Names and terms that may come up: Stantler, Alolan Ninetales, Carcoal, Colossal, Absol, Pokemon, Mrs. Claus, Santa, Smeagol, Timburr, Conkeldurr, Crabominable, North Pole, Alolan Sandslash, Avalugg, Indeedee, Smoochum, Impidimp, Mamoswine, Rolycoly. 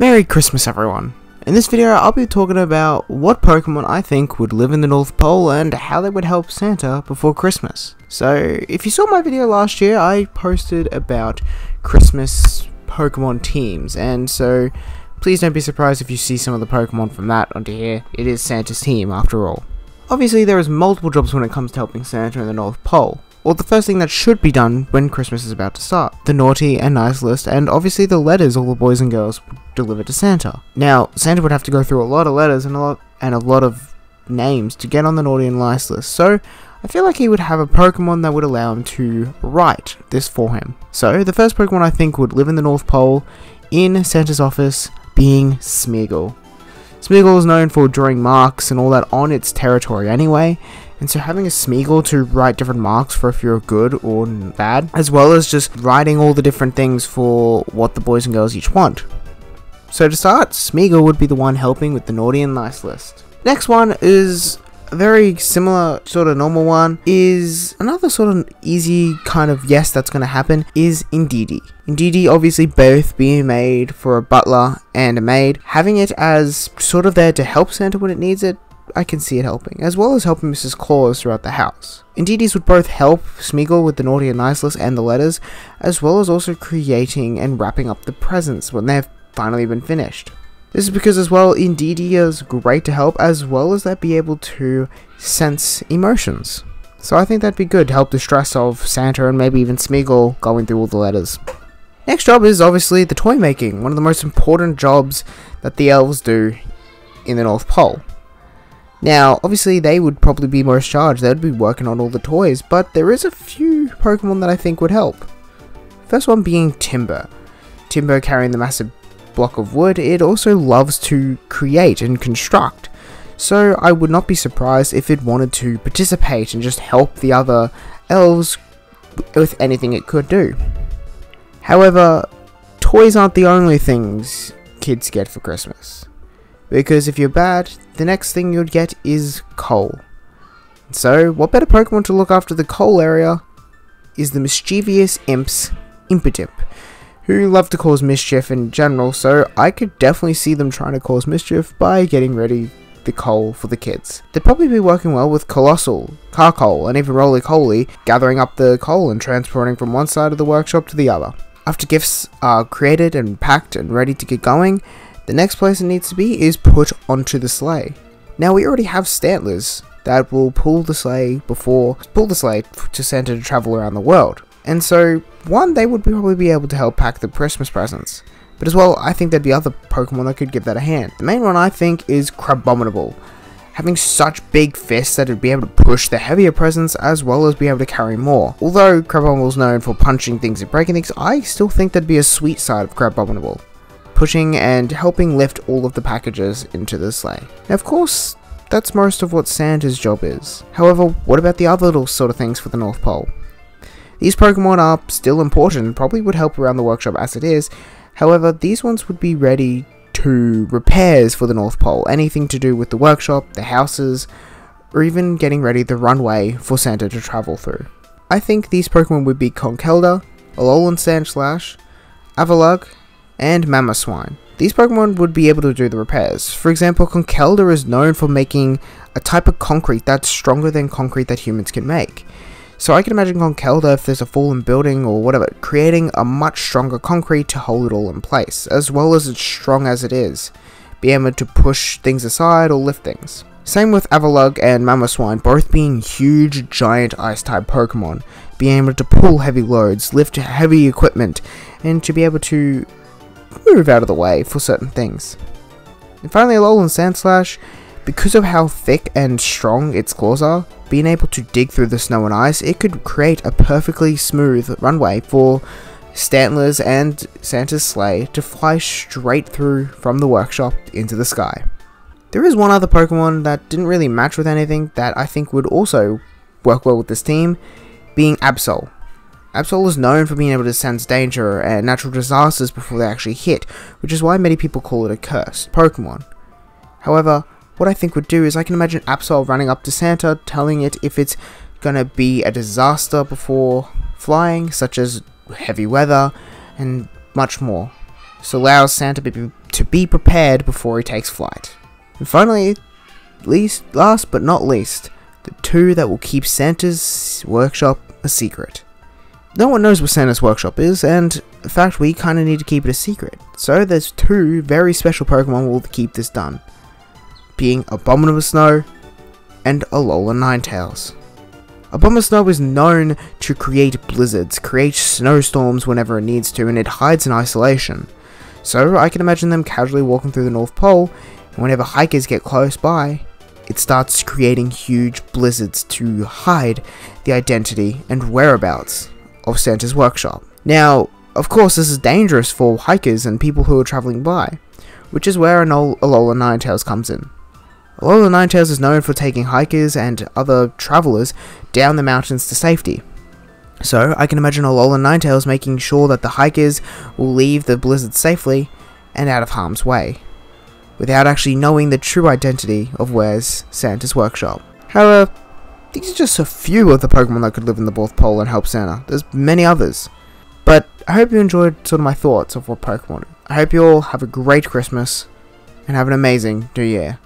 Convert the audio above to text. Merry Christmas everyone! In this video I'll be talking about what Pokemon I think would live in the North Pole and how they would help Santa before Christmas. So if you saw my video last year I posted about Christmas Pokemon teams, and so please don't be surprised if you see some of the Pokemon from that onto here. It is Santa's team after all. Obviously there is multiple jobs when it comes to helping Santa in the North Pole. Or the first thing that should be done when Christmas is about to start. The naughty and nice list, and obviously the letters all the boys and girls deliver to Santa. Now, Santa would have to go through a lot of letters and a lot of names to get on the naughty and nice list, so I feel like he would have a Pokemon that would allow him to write this for him. So, the first Pokemon I think would live in the North Pole, in Santa's office, being Smeagol. Smeagol is known for drawing marks and all that on its territory anyway, and so having a Smeagol to write different marks for if you're good or bad, as well as just writing all the different things for what the boys and girls each want. So to start, Smeagol would be the one helping with the naughty and nice list. Next one is a very similar sort of normal one, is another sort of easy kind of yes that's going to happen, is Indeedee. Indeedee obviously both being made for a butler and a maid, having it as sort of there to help Santa when it needs it, I can see it helping, as well as helping Mrs. Claus throughout the house. Indeedees would both help Smeagol with the naughty and nice list and the letters, as well as also creating and wrapping up the presents when they've finally been finished. This is because as well, Indeedee is great to help, as well as that be able to sense emotions. So I think that'd be good to help the stress of Santa and maybe even Smeagol going through all the letters. Next job is obviously the toy making, one of the most important jobs that the elves do in the North Pole. Now, obviously they would probably be most charged, they'd be working on all the toys, but there is a few Pokemon that I think would help. First one being Timburr. Timburr carrying the massive block of wood, it also loves to create and construct, so I would not be surprised if it wanted to participate and just help the other elves with anything it could do. However, toys aren't the only things kids get for Christmas. Because if you're bad, the next thing you'd get is coal. So, what better Pokemon to look after the coal area is the mischievous imps, Impidimp, who love to cause mischief in general, so I could definitely see them trying to cause mischief by getting ready the coal for the kids. They'd probably be working well with Colossal, Carcoal, and even Rolycoly, gathering up the coal and transporting from one side of the workshop to the other. After gifts are created and packed and ready to get going, the next place it needs to be is put onto the sleigh. Now we already have Stantlers that will pull the sleigh to Santa to travel around the world. And so, one, they would probably be able to help pack the Christmas presents. But as well, I think there'd be other Pokemon that could give that a hand. The main one I think is Crabominable, having such big fists that it'd be able to push the heavier presents as well as be able to carry more. Although Crabominible is known for punching things and breaking things, I still think that'd be a sweet side of Crabominable, pushing and helping lift all of the packages into the sleigh. Now of course, that's most of what Santa's job is. However, what about the other little sort of things for the North Pole? These Pokemon are still important and probably would help around the workshop as it is, however these ones would be ready to repairs for the North Pole, anything to do with the workshop, the houses, or even getting ready the runway for Santa to travel through. I think these Pokemon would be Conkeldurr, Alolan Sandslash, Avalugg, and Mamoswine. These Pokemon would be able to do the repairs. For example, Conkeldurr is known for making a type of concrete that's stronger than concrete that humans can make. So I can imagine Conkeldurr, if there's a fallen building or whatever, creating a much stronger concrete to hold it all in place, as well as it's strong as it is, be able to push things aside or lift things. Same with Avalugg and Mamoswine, both being huge, giant ice-type Pokemon, being able to pull heavy loads, lift heavy equipment, and to be able to move out of the way for certain things. And finally, Alolan Sandslash, because of how thick and strong its claws are, being able to dig through the snow and ice, it could create a perfectly smooth runway for Stantlers and Santa's sleigh to fly straight through from the workshop into the sky. There is one other Pokemon that didn't really match with anything that I think would also work well with this team, being Absol. Absol is known for being able to sense danger and natural disasters before they actually hit, which is why many people call it a cursed Pokemon. However, what I think would do is I can imagine Absol running up to Santa, telling it if it's gonna be a disaster before flying, such as heavy weather, and much more. This allows Santa to be prepared before he takes flight. And finally, last but not least, the two that will keep Santa's workshop a secret. No one knows what Santa's workshop is, and in fact we kind of need to keep it a secret. So there's two very special Pokemon will keep this done, being Abominable Snow and Alolan Ninetales. Abominable Snow is known to create blizzards, create snowstorms whenever it needs to, and it hides in isolation. So I can imagine them casually walking through the North Pole, and whenever hikers get close by, it starts creating huge blizzards to hide the identity and whereabouts of Santa's workshop. Now, of course, this is dangerous for hikers and people who are travelling by, which is where Alolan Ninetales comes in. Alolan Ninetales is known for taking hikers and other travellers down the mountains to safety. So, I can imagine Alolan Ninetales making sure that the hikers will leave the blizzard safely and out of harm's way, without actually knowing the true identity of where's Santa's workshop. However, these are just a few of the Pokemon that could live in the North Pole and help Santa. There's many others. But I hope you enjoyed sort of my thoughts of what Pokemon. I hope you all have a great Christmas and have an amazing New Year.